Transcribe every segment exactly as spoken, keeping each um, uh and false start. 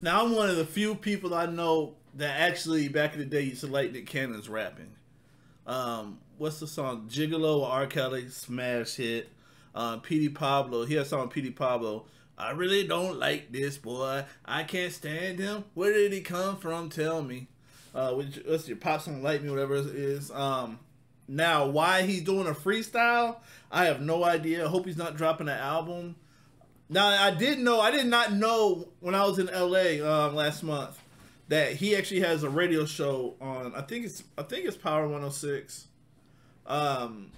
Now, I'm one of the few people I know that actually back in the day used to like Nick Cannon's rapping. Um, what's the song? Gigolo or R Kelly, smash hit. Uh, P D Pablo, he had a song P D Pablo. I really don't like this boy. I can't stand him. Where did he come from? Tell me. Uh, which, what's your pop song? Like me, whatever it is. Um, now, why he's doing a freestyle? I have no idea. I hope he's not dropping an album. Now, I did know, I did not know when I was in L A um, last month that he actually has a radio show on, I think it's, I think it's Power one oh six. Um,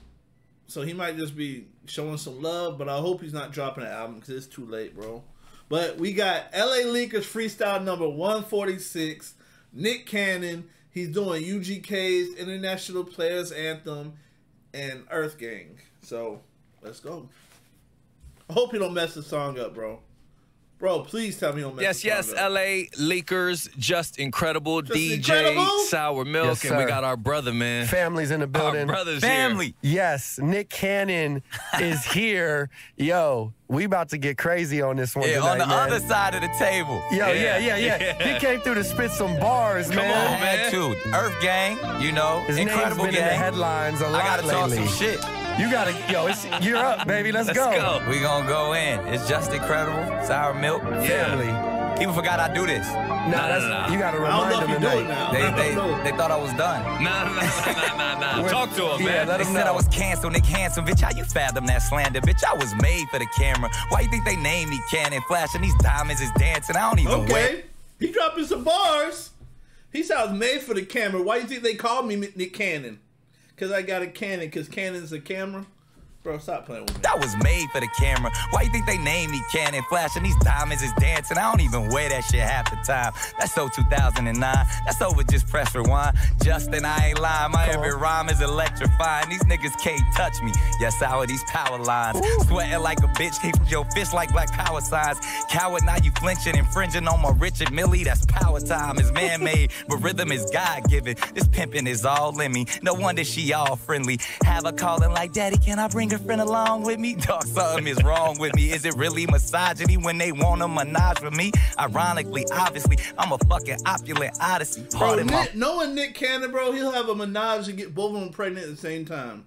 so he might just be showing some love, but I hope he's not dropping an album because it's too late, bro. But we got L A Leakers freestyle number one forty-six, Nick Cannon. He's doing U G K's International Players Anthem and Earth Gang. So let's go. I hope you don't mess the song up, bro. Bro, please tell me you don't mess yes, the yes, song up. Yes, yes, L A Leakers, just incredible. Just D J incredible? Sour Milk, yes, and we got our brother, man. Family's in the building. Our brother's family. Here. Yes, Nick Cannon is here. Yo, we about to get crazy on this one yeah, tonight, on the man. Other side of the table. Yo, yeah, yeah, yeah. yeah. He came through to spit some bars, Come man. Come on, man. Too. Earth Gang, you know, His incredible name's been gang. In the headlines a lot I gotta lately. Talk some shit. You gotta, yo, it's, you're up, baby. Let's, Let's go. Let's go. We gonna go in. It's just incredible. Sour Milk. Family. Yeah. People forgot I do this. Nah, nah that's, nah, nah. you gotta remind them tonight. They, they, they thought I was done. Nah, nah, nah, nah, nah, nah. Talk to them, yeah, man. Let they them said know. I was canceled, Nick Handsome. Bitch, how you fathom that slander? Bitch, I was made for the camera. Why you think they named me Cannon? Flashing these diamonds is dancing. I don't even Okay, wait. He dropping some bars. He sounds made for the camera. Why you think they called me Nick Cannon? Cause I got a cannon, cause cannon's a camera. Bro, stop playing with me. That was made for the camera. Why you think they named me Cannon? Flashing these diamonds is dancing. I don't even wear that shit half the time. That's so two thousand nine. That's over just press rewind. Justin, I ain't lying. My every rhyme is electrifying. These niggas can't touch me. Yes, I with these power lines. Ooh. Sweating like a bitch. Keep your fish like black power signs. Coward, now you flinching, infringing on my Richard Millie. That's power time. It's man-made, but rhythm is God-given. This pimping is all in me. No wonder she all friendly. Have her calling like, Daddy, can I bring a friend along with me? Dog, something is wrong with me. Is it really misogyny when they want a menage with me? Ironically, obviously, I'm a fucking opulent odyssey. Bro, Nick, knowing Nick Cannon, bro, he'll have a menage and get both of them pregnant at the same time.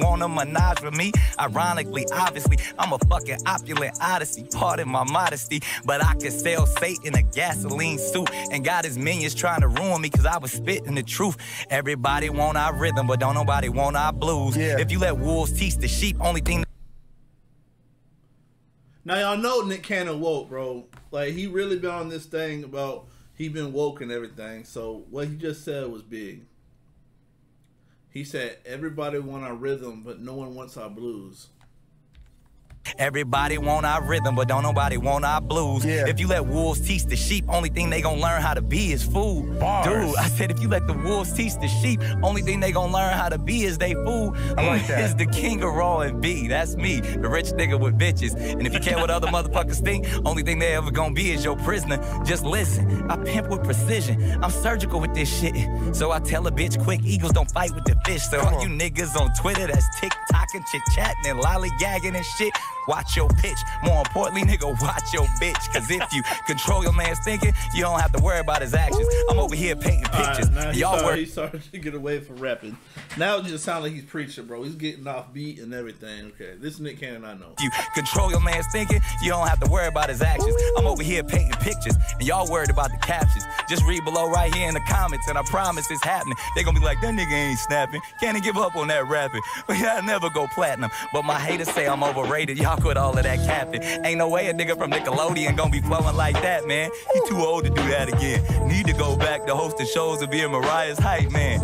Want a menage with me? Ironically, obviously, I'm a fucking opulent odyssey. Pardon my modesty, but I could sell Satan a gasoline suit and got his minions trying to ruin me because I was spitting the truth. Everybody want our rhythm, but don't nobody want our blues. Yeah. If you let wolves teach the sheep, only thing that... Now, y'all know Nick Cannon woke, bro. Like, he really been on this thing about he been woke and everything. So what he just said was big. He said, everybody want our rhythm, but no one wants our blues. Everybody want our rhythm, but don't nobody want our blues. Yeah. If you let wolves teach the sheep, only thing they gonna learn how to be is food. Bars. Dude, I said if you let the wolves teach the sheep, only thing they gonna learn how to be is they food. I like that. It's the king of raw and B. That's me, the rich nigga with bitches. And if you care what other motherfuckers think, only thing they ever gonna be is your prisoner. Just listen, I pimp with precision. I'm surgical with this shit. So I tell a bitch quick, eagles don't fight with the fish. So all you niggas on Twitter that's TikTok and chit-chatting and lollygagging and shit, watch your pitch. More importantly, nigga, watch your bitch. Cause if you control your man's thinking, you don't have to worry about his actions. I'm over here painting pictures. Y'all right, work. He's starting to get away from rapping. Now it just sounds like he's preaching, bro. He's getting off beat and everything. Okay, this Nick Cannon I know. You control your man's thinking, you don't have to worry about his actions. I'm over here painting pictures, and y'all worried about the captions. Just read below right here in the comments, and I promise it's happening. They gonna be like, that nigga ain't snapping. Can't he give up on that rapping? But I never go platinum. But my haters say I'm overrated. Y'all quit all of that capping. Ain't no way a nigga from Nickelodeon gonna be flowing like that, man. You too old to do that again. Need to go back to hosting shows and being Mariah's hype, man.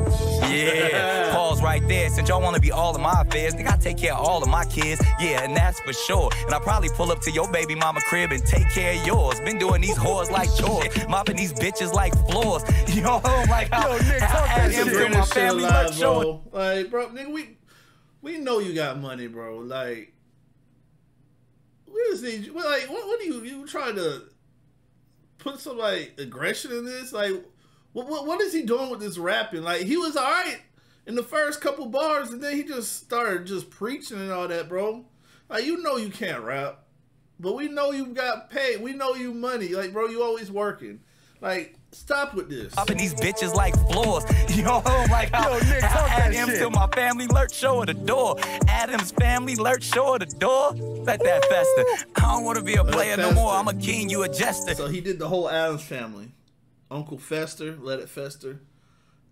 Yeah, pause right there. Since y'all wanna be all of my affairs, nigga, I take care of all of my kids. Yeah, and that's for sure. And I probably pull up to your baby mama crib and take care of yours. Been doing these whores like chores, mopping these bitches like floors. Yo, like how I add him to my family like chores. Like, bro, nigga, we we know you got money, bro. Like. We just need, like, what, what do you, you trying to put some, like, aggression in this? Like, what, what, what is he doing with this rapping? Like, he was all right in the first couple bars, and then he just started just preaching and all that, bro. Like, you know you can't rap. But we know you got paid. We know you money. Like, bro, you always working. Like, stop with this. Popping these bitches like floors. Yo, like how, Yo, Nick, how Adams till my family lurch, show at the door. Adams family lurch, show at the door. Let that fester. I don't want to be a player no more. I'm a king, you a jester. So he did the whole Adams family. Uncle Fester, let it fester.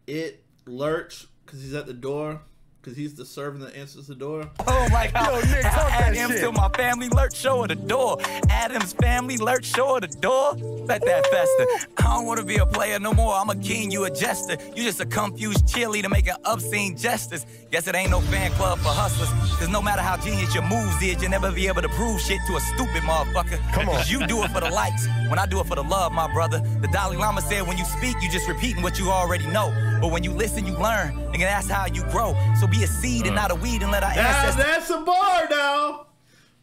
It lurch, because he's at the door. Because he's the servant that answers the door. Oh, like how, Yo, Nick, how Adams till my family lurch, show at the door. Adams family lurch, show at the door. Let that fester. I don't want to be a player no more. I'm a king, you a jester. You just a confused cheerleader making obscene gestures. Guess it ain't no fan club for hustlers. Because no matter how genius your moves is, you'll never be able to prove shit to a stupid motherfucker. Come on. Because you do it for the likes. When I do it for the love, my brother. The Dalai Lama said when you speak, you just repeating what you already know. But when you listen, you learn. Nigga, that's how you grow. So be a seed and not a weed, and let our ancestors. Now, that's a bar now.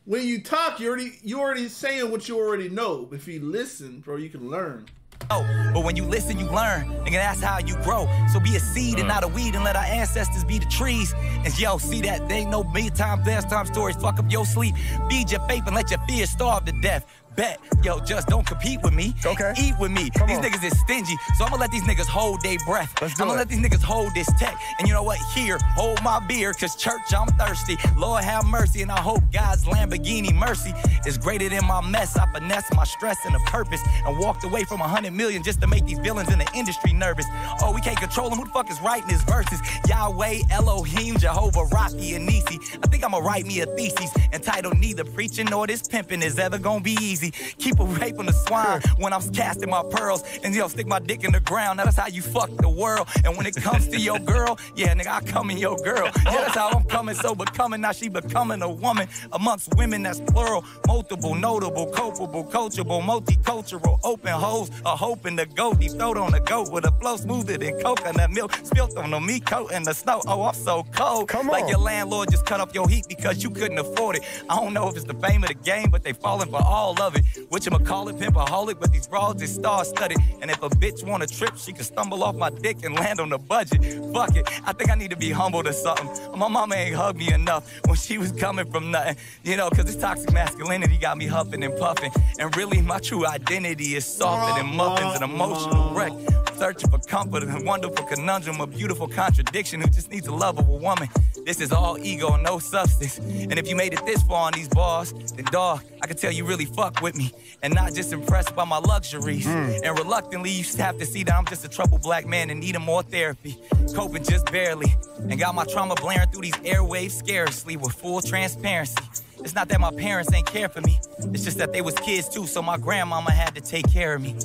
When you talk, you already you already saying what you already know. But if you listen, bro, you can learn. Oh, but when you listen, you learn. Nigga, that's how you grow. So be a seed uh. and not a weed, and let our ancestors be the trees. And yo, see that they ain't no bedtime, dance time stories. Fuck up your sleep. Feed your faith and let your fear starve to death. Bet. Yo, just don't compete with me. Okay. Eat with me. Come these on. Niggas is stingy, so I'm gonna let these niggas hold their breath. I'm gonna it. let these niggas hold this tech. And you know what? Here, hold my beer, cause church, I'm thirsty. Lord have mercy, and I hope God's Lamborghini mercy is greater than my mess. I finesse my stress and the purpose and walked away from a hundred million just to make these villains in the industry nervous. Oh, we can't control them. Who the fuck is writing his verses? Yahweh, Elohim, Jehovah, Rocky, and Nisi. I think I'm gonna write me a thesis entitled Neither Preaching Nor This Pimping Is Ever Gonna Be Easy. Keep away from the swine when I'm casting my pearls. And yo, stick my dick in the ground. Now that's how you fuck the world. And when it comes to your girl, yeah, nigga, I come in your girl. Yeah, that's how I'm coming, so becoming. Now she becoming a woman amongst women, that's plural. Multiple, notable, culpable, coachable, multicultural, open hoes are hoping to go deep throat on the goat with a flow smoother than coconut milk spilt on the meat coat and the snow. Oh, I'm so cold. Come on. Like your landlord just cut off your heat because you couldn't afford it. I don't know if it's the fame of the game, but they falling for all of it. Whatchamacallit, pimpaholic, but these bras is star-studded. And if a bitch want a trip, she can stumble off my dick and land on the budget. Fuck it, I think I need to be humbled or something. My mama ain't hugged me enough when she was coming from nothing. You know, cause this toxic masculinity got me huffing and puffing. And really, my true identity is softer than muffins, an emotional wreck. Searching for comfort and a wonderful conundrum, a beautiful contradiction who just needs the love of a woman. This is all ego, no substance. And if you made it this far on these bars, then dog, I can tell you really fuck with me and not just impressed by my luxuries. Mm. And reluctantly, you just have to see that I'm just a troubled black man and needing more therapy. Coping just barely. And got my trauma blaring through these airwaves scarcely with full transparency. It's not that my parents ain't care for me. It's just that they was kids too, so my grandmama had to take care of me.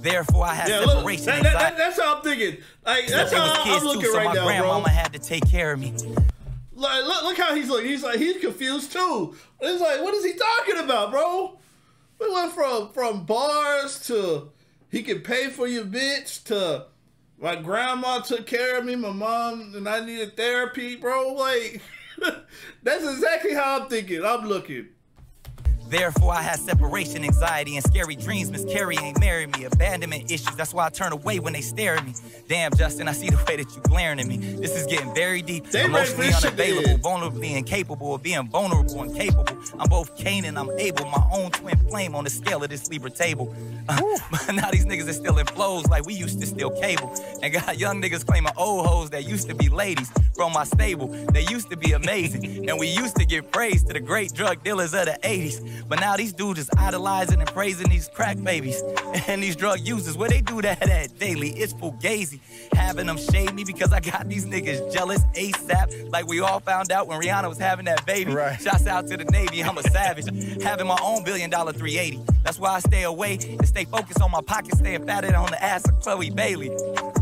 Therefore, I had yeah, separation. Look, that, that, that, that's how I'm thinking. Like, that's how I'm looking too, right now, bro. So my grandmama had to take care of me. Like, look, look how he's looking. He's like, he's confused too. It's like, what is he talking about, bro? We went from from bars to he can pay for your bitch to my grandma took care of me, my mom, and I needed therapy, bro. Like, that's exactly how I'm thinking. I'm looking. Therefore, I had separation anxiety and scary dreams. Miss Carrie ain't married me. Abandonment issues. That's why I turn away when they stare at me. Damn, Justin, I see the way that you glaring at me. This is getting very deep. They emotionally unavailable, vulnerably incapable of being vulnerable and capable. I'm both Cain and I'm Abel, my own twin flame on the scale of this Libra table. Uh, now these niggas are still in flows like we used to steal cable. And got young niggas claiming old hoes that used to be ladies from my stable. They used to be amazing. And we used to give praise to the great drug dealers of the eighties. But now these dudes is idolizing and praising these crack babies and these drug users. Where they do that at daily, it's fugazi. Having them shade me because I got these niggas jealous ASAP. Like we all found out when Rihanna was having that baby. Right. Shouts out to the Navy, I'm a savage. Having my own billion dollar three eighty. That's why I stay away and stay focused on my pocket, staying fatted on the ass of Chloe Bailey.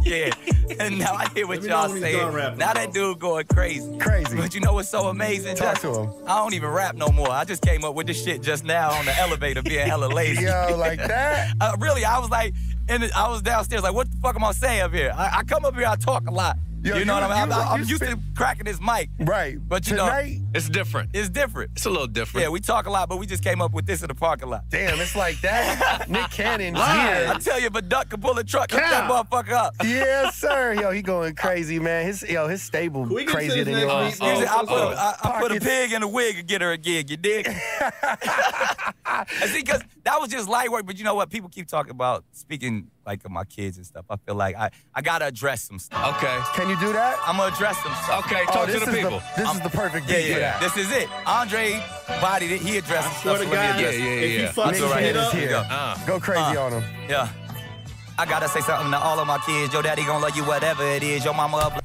Yeah, and now I hear what y'all saying. Rapping, now that dude going crazy. Crazy. But you know what's so amazing? Talk to him. I don't even rap no more. I just came up with this shit just now on the elevator being hella lazy. Yo, like that? uh, really, I was like, and I was downstairs like, what the fuck am I saying up here? I, I come up here, I talk a lot. Yo, you know you, what I mean? I'm, I'm, I'm used to cracking this mic. Right. But you Tonight, know. It's different. It's different. It's a little different. Yeah, we talk a lot, but we just came up with this in the parking lot. Damn, it's like that. Nick Cannon's here. I tell you, if a duck can pull a truck, hook that motherfucker up. Yes, sir. Yo, he going crazy, man. His yo, his stable crazier than yours. Oh, oh, I, put, oh. I, I put a pig in a wig and get her a gig, you dig? See, because that was just light work, but you know what? People keep talking about speaking, like, of my kids and stuff. I feel like I, I got to address some stuff. Okay. Can you do that? I'm going to address some stuff. Okay, talk oh, to the people. The, this I'm, is the perfect yeah, yeah, for that. This is it. Andre bodied it. He addressed some stuff. So guys, yeah, yeah, yeah. If you fuck right here, up, here. Go. Uh, go crazy uh, on him. Yeah. I got to say something to all of my kids. Your daddy going to love you whatever it is. Your mama up.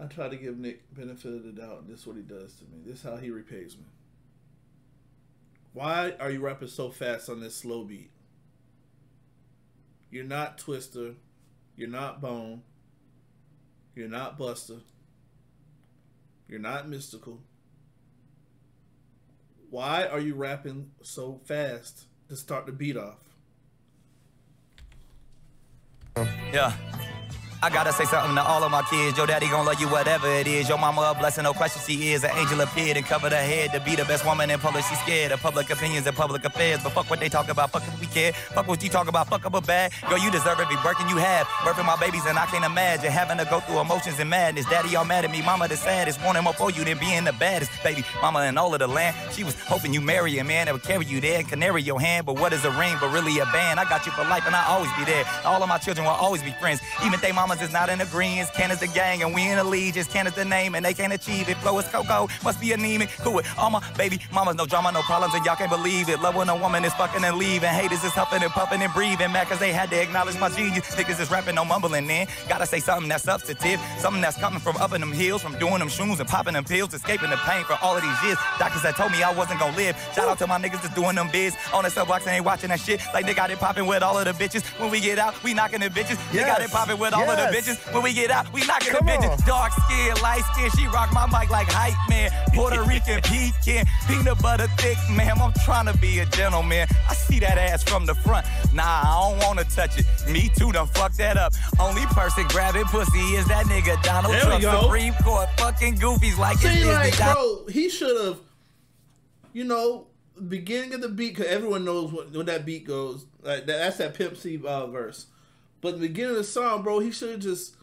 I try to give Nick benefit of the doubt, and this is what he does to me. This is how he repays me. Why are you rapping so fast on this slow beat? You're not Twister. You're not Bone. You're not Buster. You're not Mystical. Why are you rapping so fast to start the beat off? Yeah. I gotta say something to all of my kids. Your daddy gon' love you whatever it is. Your mama a blessing, no question she is. An angel appeared and covered her head to be the best woman in public. She scared of public opinions and public affairs. But fuck what they talk about, fuck if we care. Fuck what you talk about, fuck up a bag. Girl, you deserve every Birkin you have. Birthing my babies and I can't imagine having to go through emotions and madness. Daddy all mad at me, mama the saddest. Wanting more for you than being the baddest. Baby, mama in all of the land. She was hoping you marry a man that would carry you there and canary your hand. But what is a ring, but really a band? I got you for life and I'll always be there. All of my children will always be friends. Even they mama is not in the greens. Cannon's the gang and we in the allegiance. Cannon's the name and they can't achieve it. Flow is cocoa, must be anemic. Cool it. All my baby mamas, no drama, no problems, and y'all can't believe it. Loving a woman is fucking and leaving. Haters is huffing and puffing and breathing. Mad cause they had to acknowledge my genius. Niggas is rapping, no mumbling in. Gotta say something that's substantive. Something that's coming from up in them hills, from doing them shoes and popping them pills, escaping the pain for all of these years. Doctors that told me I wasn't gonna live. Shout out to my niggas that's doing them biz. On the subbox and they watching that shit. Like they got it popping with all of the bitches. When we get out, we knocking the bitches. Yes. They got it popping with all yes. the bitches. When we get out, we knockin' the bitches. Dark skin, light skin, she rock my mic like hype man. Puerto Rican, pecan, peanut butter thick, ma'am. I'm tryna be a gentleman. I see that ass from the front. Nah, I don't wanna touch it. Me too done fuck that up. Only person grabbing pussy is that nigga Donald Trump. Supreme Court, fucking goofies like it's Disney. Like, bro, he should've, you know, beginning of the beat, cause everyone knows what, when that beat goes. Like that, that's that Pimp C uh, verse. But the beginning of the song, bro, he should have just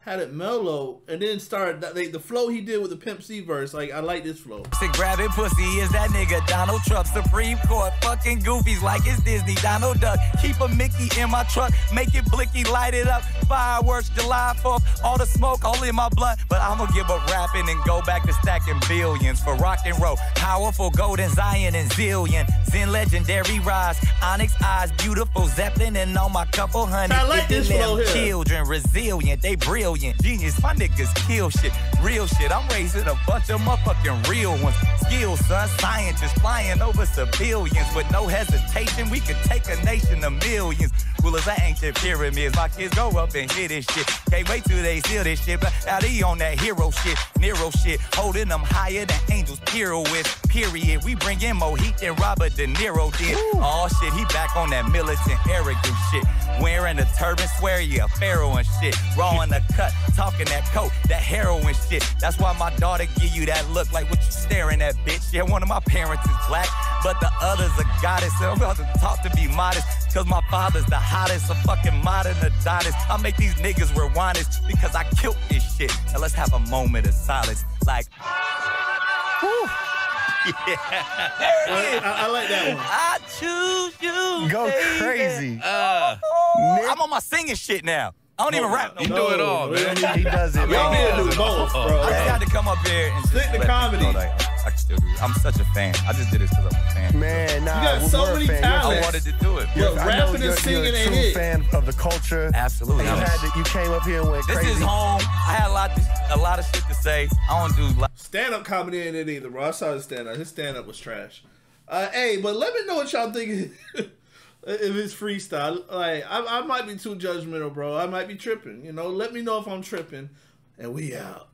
had it mellow and then started like, the flow he did with the Pimp C verse. Like, I like this flow. Grabbing pussy is that nigga Donald Trump. Supreme Court, fucking goofies like it's Disney. Donald Duck, keep a Mickey in my truck. Make it blicky, light it up. Fireworks, July fourth. All the smoke, all in my blood. But I'm gonna give up rapping and go back to stacking billions for rock and roll. Powerful golden Zion and zillion. Zen legendary rise. Onyx eyes, beautiful Zeppelin and all my couple hundred. I like this flow here. Children, resilient, they brilliant. Genius, my niggas kill shit, real shit. I'm raising a bunch of motherfucking real ones. Skills, son, scientists flying over civilians with no hesitation. We could take a nation of millions. Cool as an ancient pyramids. My kids go up and hear this shit. Can't wait till they steal this shit. But now they on that hero shit, Nero shit, holding them higher than angels. Pirouettes, period. We bring in more heat than Robert De Niro did. Oh shit, he back on that militant arrogant shit. Wearing a turban, swear you a pharaoh and shit. Raw in the cut. Talking that coke, that heroin shit. That's why my daughter give you that look like what you staring at, bitch. Yeah, one of my parents is black, but the other's a goddess. So I'm about to talk to be modest, cause my father's the hottest, a fucking modern Adonis. I make these niggas rewind it because I killed this shit. Now let's have a moment of silence. Like, whew. Yeah. There it is. I, I like that one. I choose you. Go baby. Crazy. Uh, I'm on my singing shit now. I don't no, even rap. No, you no, do it all, man. He does it. We need to do both, bro. I just had to come up here and stick to comedy. You know, like, I can still do it. I'm such a fan. I just did this because I'm a fan. Man, nah, you got we're so many talents. I wanted to do it. You're rapping and singing ain't it. You're a true fan of the culture. Absolutely. You, had to, you came up here and went this crazy. This is home. I had a lot, to, a lot of shit to say. I don't do stand-up comedy in it either, bro. I saw his stand-up. His stand-up was trash. Uh, hey, but let me know what y'all think. If it's freestyle, like I, I might be too judgmental, bro. I might be tripping. You know, let me know if I'm tripping, and we out.